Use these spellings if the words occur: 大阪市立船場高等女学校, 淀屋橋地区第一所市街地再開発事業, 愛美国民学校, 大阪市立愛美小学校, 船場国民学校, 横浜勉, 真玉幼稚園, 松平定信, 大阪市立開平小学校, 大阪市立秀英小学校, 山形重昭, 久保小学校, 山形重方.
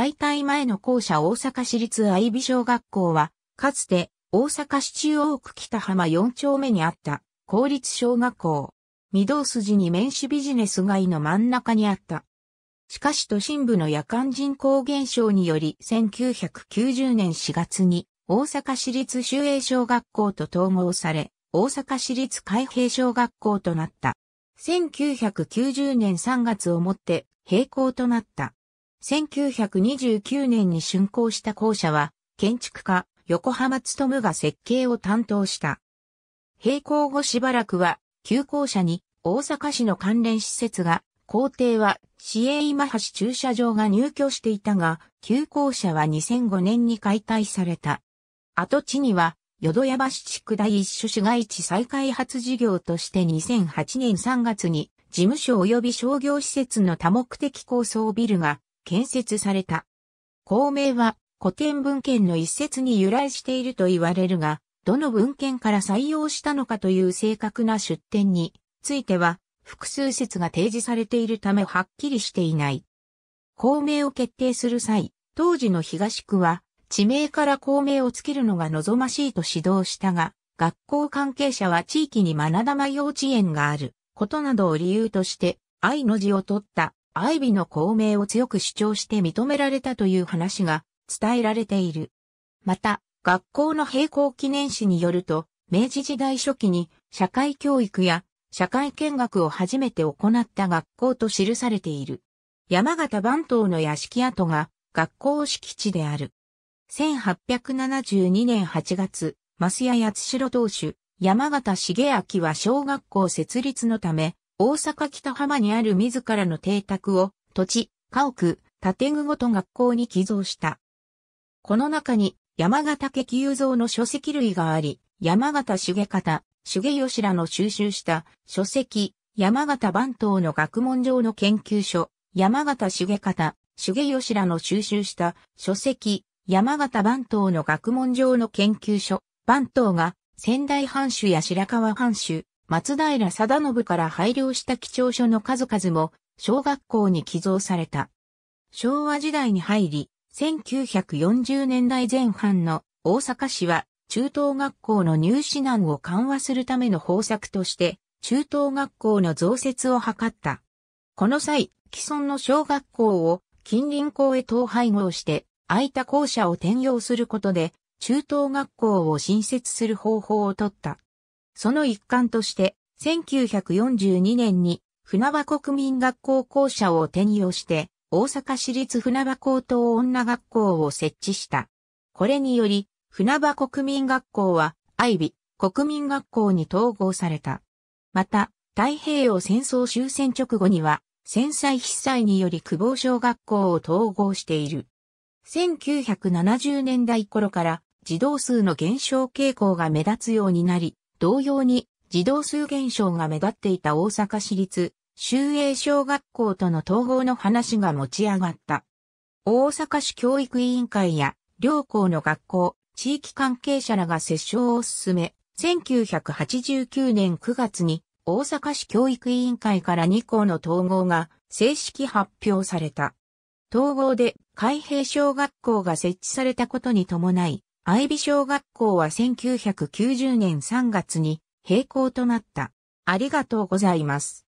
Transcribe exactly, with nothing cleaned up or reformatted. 解体前の校舎大阪市立愛美小学校は、かつて大阪市中央区北浜よん丁目にあった公立小学校。御堂筋に面しビジネス街の真ん中にあった。しかし都心部の夜間人口減少によりせんきゅうひゃくきゅうじゅうねんしがつに大阪市立秀英小学校と統合され、大阪市立開平小学校となった。せんきゅうひゃくきゅうじゅうねんさんがつをもって閉校となった。せんきゅうひゃくにじゅうきゅうねんに竣工した校舎は、建築家、横浜勉が設計を担当した。閉校後しばらくは、旧校舎に大阪市の関連施設が、校庭は市営今橋駐車場が入居していたが、旧校舎はにせんごねんに解体された。跡地には、淀屋橋地区第一所市街地再開発事業としてにせんはちねんさんがつに、事務所及び商業施設の多目的高層ビルが建設された。校名は古典文献の一節に由来していると言われるが、どの文献から採用したのかという正確な出典については複数説が提示されているためはっきりしていない。校名を決定する際、当時の東区は地名から校名をつけるのが望ましいと指導したが、学校関係者は地域に真玉幼稚園があることなどを理由として、愛の字を取った、愛美の校名を強く主張して認められたという話が伝えられている。また、学校の閉校記念誌によると、明治時代初期に社会教育や社会見学を初めて行った学校と記されている。山形番頭の屋敷跡が学校敷地である。せんはっぴゃくななじゅうにねんはちがつ、増谷八代当主、山形重昭は小学校設立のため、大阪北浜にある自らの邸宅を土地、家屋、建具ごと学校に寄贈した。この中に山形家寄贈の書籍類があり、山形重方、重吉らの収集した書籍、山形番頭の学問上の研究所、山形重方、重吉らの収集した書籍、山形番頭の学問上の研究所、番頭が仙台藩主や白河藩主、松平定信から拝領した貴重書の数々も小学校に寄贈された。昭和時代に入り、せんきゅうひゃくよんじゅうねんだいぜんはんの大阪市は中等学校の入試難を緩和するための方策として中等学校の増設を図った。この際、既存の小学校を近隣校へ統廃合して空いた校舎を転用することで中等学校を新設する方法をとった。その一環として、せんきゅうひゃくよんじゅうにねんに船場国民学校校舎を転用して、大阪市立船場高等女学校を設置した。これにより、船場国民学校は、愛美国民学校に統合された。また、太平洋戦争終戦直後には、戦災被災により久保小学校を統合している。せんきゅうひゃくななじゅうねんだい頃から、児童数の減少傾向が目立つようになり、同様に、児童数減少が目立っていた大阪市立、秀英小学校との統合の話が持ち上がった。大阪市教育委員会や、両校の学校、地域関係者らが折衝を進め、せんきゅうひゃくはちじゅうきゅうねんくがつに、大阪市教育委員会からにこうの統合が正式発表された。統合で、開平小学校が設置されたことに伴い、愛美小学校はせんきゅうひゃくきゅうじゅうねんさんがつに閉校となった。ありがとうございます。